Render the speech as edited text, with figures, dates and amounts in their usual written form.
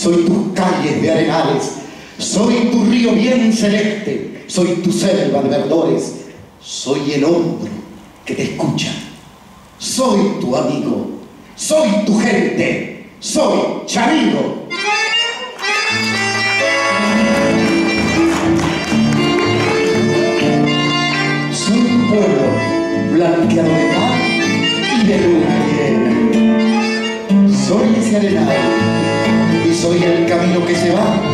soy tus calles de arenales, soy tu río bien celeste, soy tu selva de verdores, soy el hombro que te escucha, soy tu amigo, soy tu gente, soy Chamigo. Soy un pueblo blanqueado de mar y de luna llena, soy ese arenal y soy el camino que se va